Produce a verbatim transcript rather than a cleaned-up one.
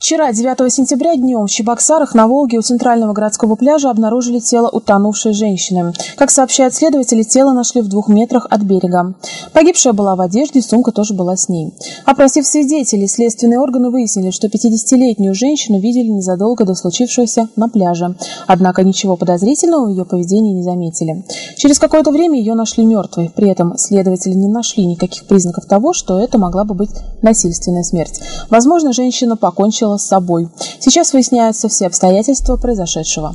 Вчера, девятого сентября, днем в Чебоксарах на Волге у центрального городского пляжа обнаружили тело утонувшей женщины. Как сообщают следователи, тело нашли в двух метрах от берега. Погибшая была в одежде, сумка тоже была с ней. Опросив свидетелей, следственные органы выяснили, что пятидесятилетнюю женщину видели незадолго до случившегося на пляже. Однако ничего подозрительного в ее поведении не заметили. Через какое-то время ее нашли мертвой. При этом следователи не нашли никаких признаков того, что это могла бы быть насильственная смерть. Возможно, женщина покончила с собой. Сейчас выясняются все обстоятельства произошедшего.